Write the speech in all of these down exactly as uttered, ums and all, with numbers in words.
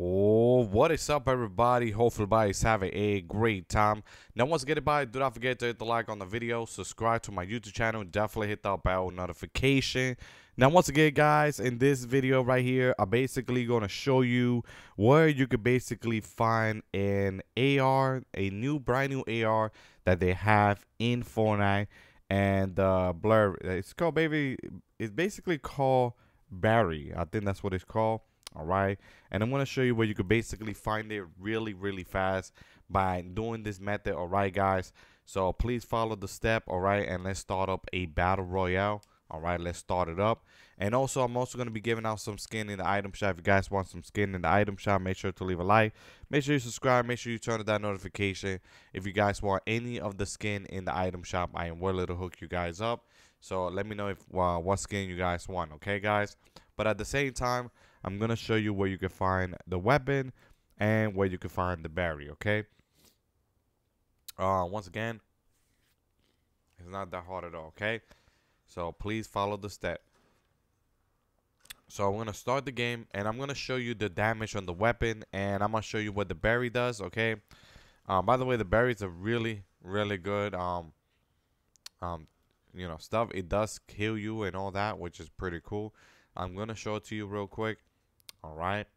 Oh, what is up, everybody? Hopefully everybody's having a great time. Now, once again, everybody, do not forget to hit the like on the video, subscribe to my YouTube channel, definitely hit that bell notification. Now, once again, guys, in this video right here, I'm basically going to show you where you could basically find an A R, a new, brand new A R that they have in Fortnite. And uh, blur, it's called, baby, it's basically called Berry. I think that's what it's called. All right, and I'm going to show you where you could basically find it really, really fast by doing this method. All right, guys, so please follow the step. All right, and let's start up a battle royale. All right, let's start it up. And also, I'm also going to be giving out some skin in the item shop. If you guys want some skin in the item shop, make sure to leave a like. Make sure you subscribe. Make sure you turn on that notification. If you guys want any of the skin in the item shop, I am willing to hook you guys up. So let me know if uh, what skin you guys want. Okay, guys. But at the same time, I'm going to show you where you can find the weapon and where you can find the berry, okay? Uh, once again, it's not that hard at all, okay? So please follow the step. So I'm going to start the game, and I'm going to show you the damage on the weapon, and I'm going to show you what the berry does, okay? Um, by the way, the berries are really, really good, um, um, you know, stuff. It does heal you and all that, which is pretty cool. I'm going to show it to you real quick. All right,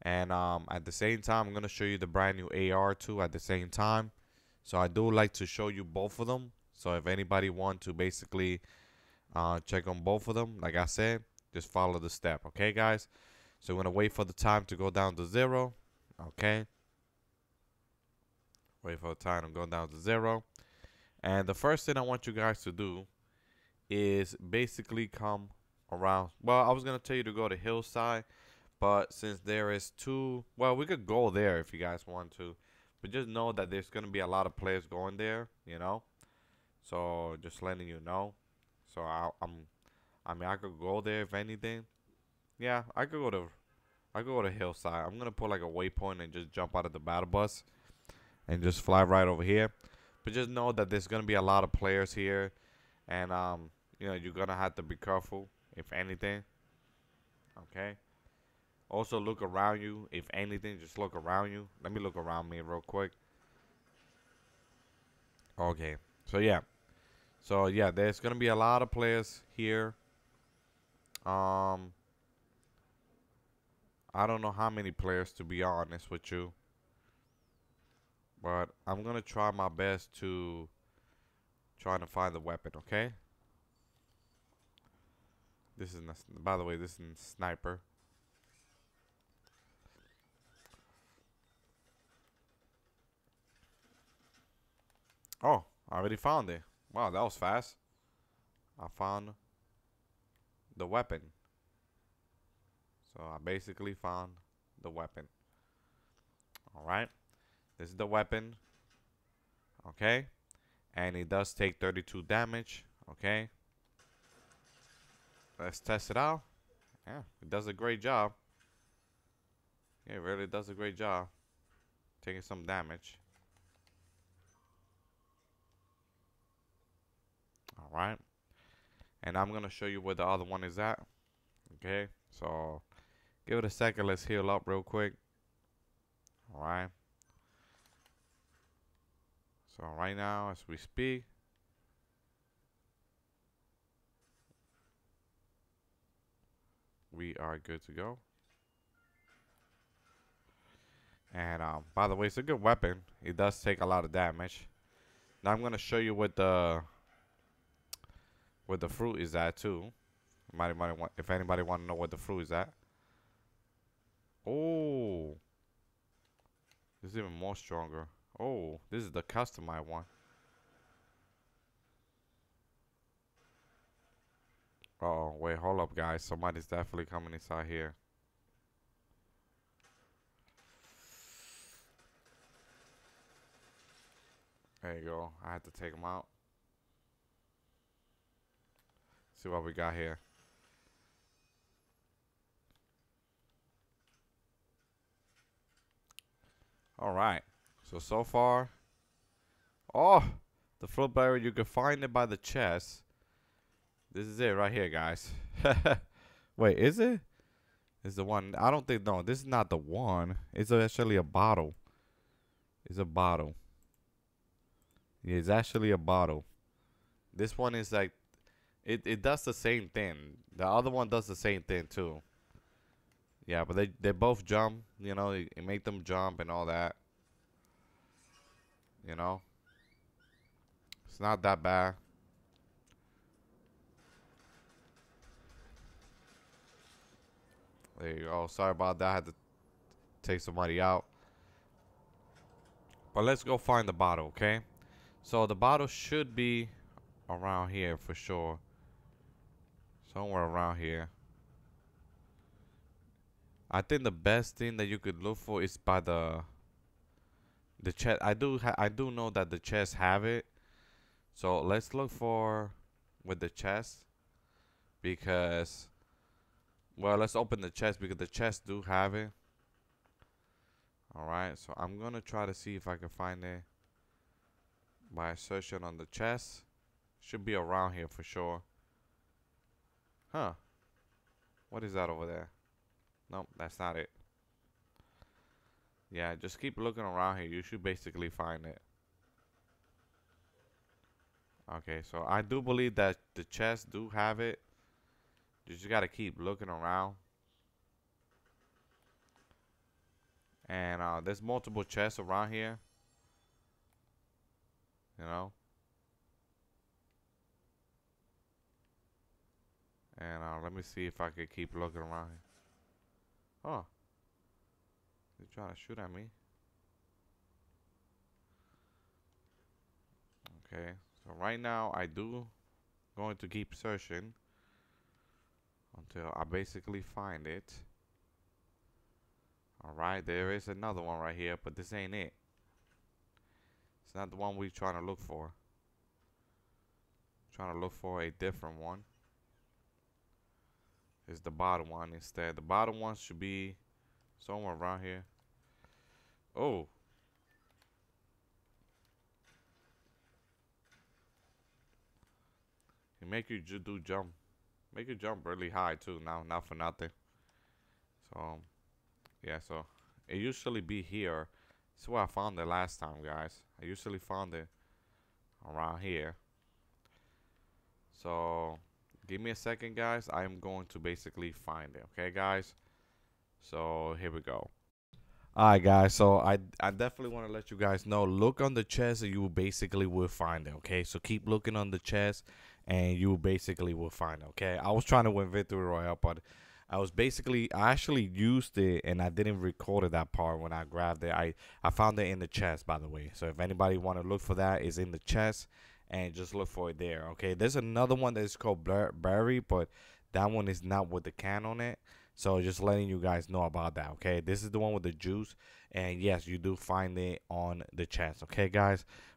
and um, at the same time, I'm gonna show you the brand new A R two at the same time. So I do like to show you both of them. So if anybody want to basically uh, check on both of them, like I said, just follow the step, okay, guys? So we're gonna wait for the time to go down to zero, okay? Wait for the time to go down to zero, and the first thing I want you guys to do is basically come around. Well, I was gonna tell you to go to Hillside. But since there is two, well, we could go there if you guys want to. But just know that there's going to be a lot of players going there, you know. So, just letting you know. So, I, I'm, I mean, I could go there if anything. Yeah, I could go to, I could go to Hillside. I'm going to put like a waypoint and just jump out of the battle bus. And just fly right over here. But just know that there's going to be a lot of players here. And, um, you know, you're going to have to be careful, if anything. Okay. Also, look around you. If anything, just look around you. Let me look around me real quick. Okay. So, yeah. So, yeah, there's going to be a lot of players here. Um, I don't know how many players, to be honest with you. But I'm going to try my best to try to find the weapon, okay? This is, by the way, this is a sniper. Oh, I already found it. Wow, that was fast. I found the weapon. So I basically found the weapon. Alright. This is the weapon. Okay. And it does take thirty-two damage. Okay. Let's test it out. Yeah, it does a great job. Yeah, it really does a great job. Taking some damage. All right, and I'm gonna show you where the other one is at. Okay, so give it a second. Let's heal up real quick. All right. So right now, as we speak, we are good to go. And um, by the way, it's a good weapon. It does take a lot of damage. Now I'm gonna show you what the where the fruit is at too. Anybody want, if anybody want to know what the fruit is at. Oh, this is even more stronger. Oh, this is the customized one. Uh oh, wait, hold up, guys. Somebody's definitely coming inside here. There you go. I had to take him out. See what we got here. All right. So, so far. Oh, the FlowBerry. You can find it by the chest. This is it right here, guys. Wait, is it? It's the one. I don't think, no, this is not the one. It's actually a bottle. It's a bottle. Yeah, it's actually a bottle. This one is like, it, it does the same thing. The other one does the same thing too. Yeah, but they, they both jump, you know, it, it make them jump and all that. You know? It's not that bad. There you go. Sorry about that. I had to take somebody out. But let's go find the bottle, okay? So the bottle should be around here for sure. Somewhere around here. I think the best thing that you could look for is by the the chest. I do ha I do know that the chests have it. So let's look for with the chest, because well, let's open the chest because the chests do have it. Alright, so I'm gonna try to see if I can find it by searching on the chest. Should be around here for sure. Huh. What is that over there? Nope, that's not it. Yeah, just keep looking around here. You should basically find it. Okay, so I do believe that the chests do have it. You just gotta keep looking around. And uh, there's multiple chests around here. You know? And uh, let me see if I could keep looking around here. Oh, they're trying to shoot at me. Okay, so right now I do going to keep searching until I basically find it. Alright, there is another one right here, but this ain't it. It's not the one we're trying to look for. I'm trying to look for a different one. Is the bottom one instead. The bottom one should be somewhere around here. Oh. It make you ju do jump. Make you jump really high too. Now, not for nothing. So, yeah. So, it usually be here. That's where I found it last time, guys. I usually found it around here. So... give me a second, guys. I am going to basically find it. Okay, guys? So, here we go. Alright, guys. So, I, I definitely want to let you guys know. Look on the chest and you basically will find it, okay? So, keep looking on the chest and you basically will find it, okay? I was trying to win Victory Royale, but I was basically... I actually used it and I didn't record it, that part when I grabbed it. I, I found it in the chest, by the way. So, if anybody want to look for that, it's in the chest. And just look for it there, okay? There's another one that's called FlowBerry, but that one is not with the can on it. So just letting you guys know about that, okay? This is the one with the juice. And, yes, you do find it on the chest, okay, guys?